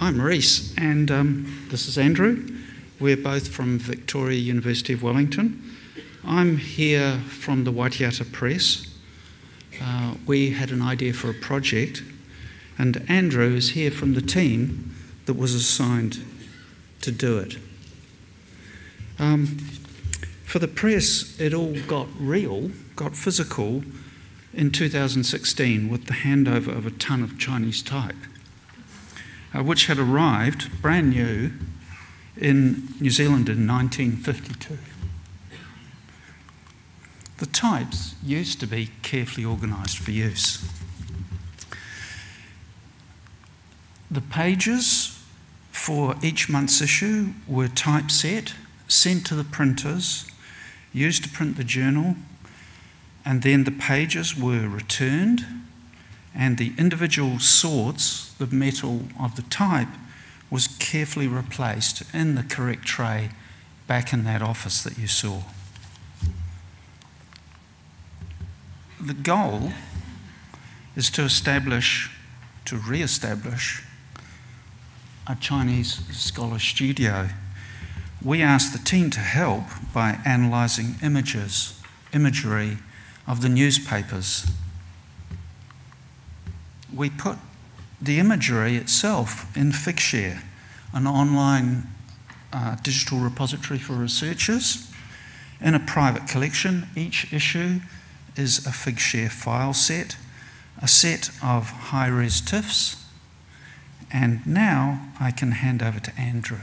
I'm Maurice, and this is Andrew. We're both from Victoria University of Wellington. I'm here from the Wai-te-ata Press. We had an idea for a project, and Andrew is here from the team that was assigned to do it. For the press, it all got real, got physical, in 2016 with the handover of a ton of Chinese type, which had arrived brand new in New Zealand in 1952. The types used to be carefully organised for use. The pages for each month's issue were typeset, sent to the printers, used to print the journal, and then the pages were returned, and the individual sorts, the metal of the type, was carefully replaced in the correct tray back in that office that you saw. The goal is to re-establish a Chinese scholar studio. We asked the team to help by analysing imagery of the newspapers. We put the imagery itself in Figshare, an online digital repository for researchers, in a private collection. Each issue is a Figshare file set, a set of high-res TIFFs, and now I can hand over to Andrew.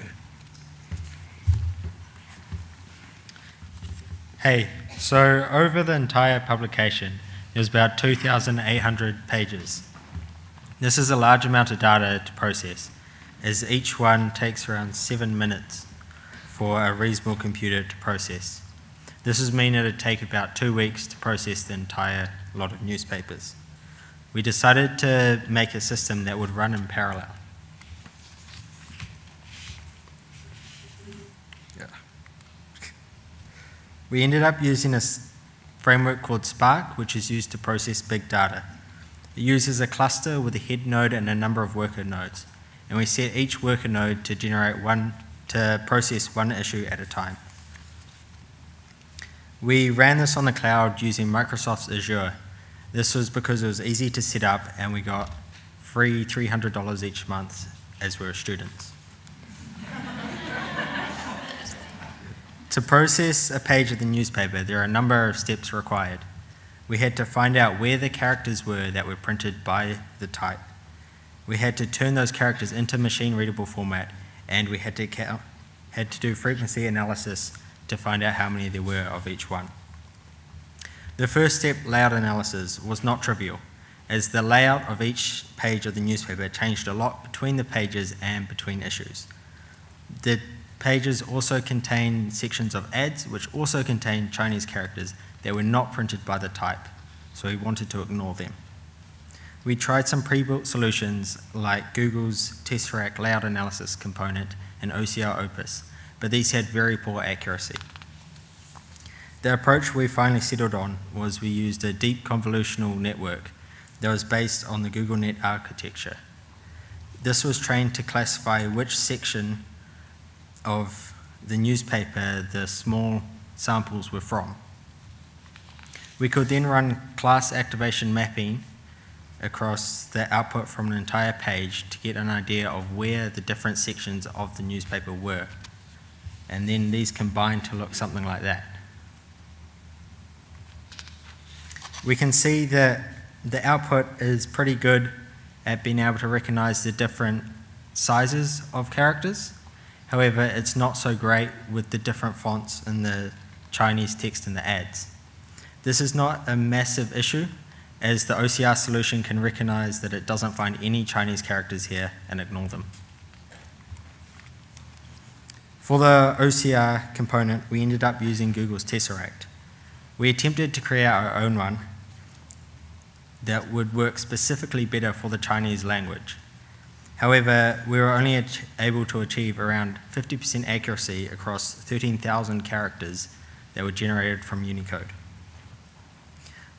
Hey, so over the entire publication, there's about 2,800 pages. This is a large amount of data to process, as each one takes around 7 minutes for a reasonable computer to process. This would mean it would take about 2 weeks to process the entire lot of newspapers. We decided to make a system that would run in parallel. Yeah. We ended up using a framework called Spark, which is used to process big data. It uses a cluster with a head node and a number of worker nodes, and we set each worker node to process one issue at a time. We ran this on the cloud using Microsoft's Azure. This was because it was easy to set up, and we got free $300 each month as we were students. To process a page of the newspaper, there are a number of steps required. We had to find out where the characters were that were printed by the type. We had to turn those characters into machine-readable format, and we had to do frequency analysis to find out how many there were of each one. The first step, layout analysis, was not trivial, as the layout of each page of the newspaper changed a lot between the pages and between issues. The pages also contained sections of ads, which also contained Chinese characters that were not printed by the type, so we wanted to ignore them. We tried some pre-built solutions like Google's Tesseract layout analysis component and OCRopus, but these had very poor accuracy. The approach we finally settled on was we used a deep convolutional network that was based on the GoogleNet architecture. This was trained to classify which section of the newspaper the small samples were from. We could then run class activation mapping across the output from an entire page to get an idea of where the different sections of the newspaper were. And then these combined to look something like that. We can see that the output is pretty good at being able to recognize the different sizes of characters. However, it's not so great with the different fonts in the Chinese text and the ads. This is not a massive issue, as the OCR solution can recognize that it doesn't find any Chinese characters here and ignore them. For the OCR component, we ended up using Google's Tesseract. We attempted to create our own one that would work specifically better for the Chinese language. However, we were only able to achieve around 50% accuracy across 13,000 characters that were generated from Unicode.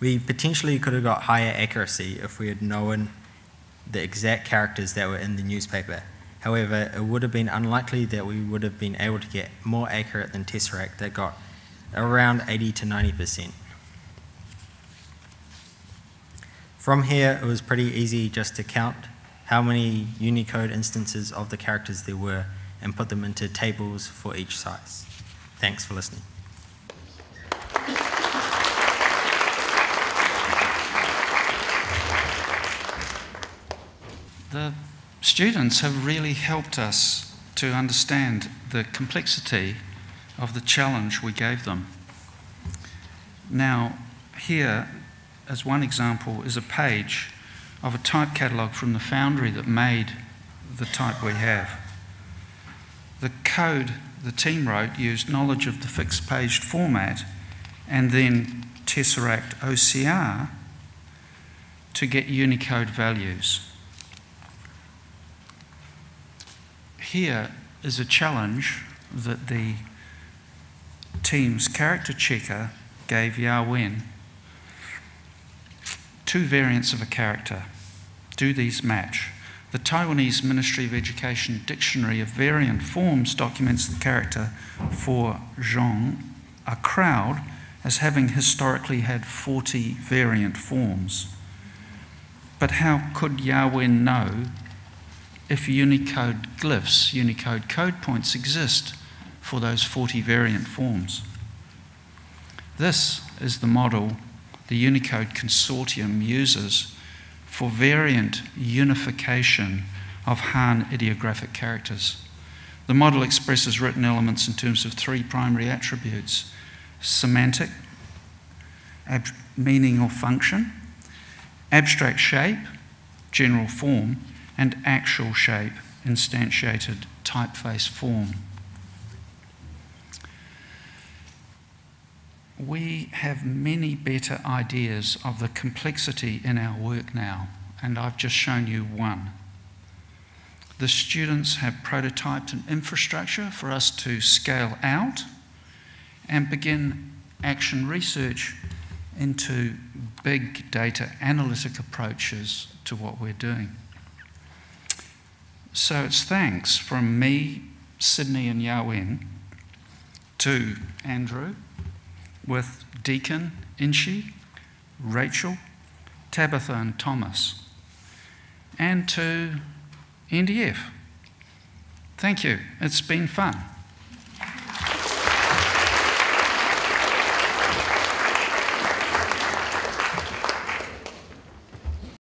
We potentially could have got higher accuracy if we had known the exact characters that were in the newspaper. However, it would have been unlikely that we would have been able to get more accurate than Tesseract that got around 80 to 90%. From here, it was pretty easy just to count how many Unicode instances of the characters there were and put them into tables for each size. Thanks for listening. The students have really helped us to understand the complexity of the challenge we gave them. Now, here, as one example, is a page of a type catalogue from the foundry that made the type we have. The code the team wrote used knowledge of the fixed page format and then Tesseract OCR to get Unicode values. Here is a challenge that the team's character checker gave Ya Wen. Two variants of a character. Do these match? The Taiwanese Ministry of Education Dictionary of Variant Forms documents the character for zhong, a crowd, as having historically had 40 variant forms. But how could Ya Wen know if Unicode glyphs, Unicode code points, exist for those 40 variant forms? This is the model the Unicode Consortium uses for variant unification of Han ideographic characters. The model expresses written elements in terms of three primary attributes: semantic, meaning or function, abstract shape, general form, and actual shape, instantiated typeface form. We have many better ideas of the complexity in our work now, and I've just shown you one. The students have prototyped an infrastructure for us to scale out and begin action research into big data analytic approaches to what we're doing. So it's thanks from me, Sydney and Ya Wen, to Andrew, with Deacon Inchi, Rachel, Tabitha and Thomas, and to NDF. Thank you. It's been fun.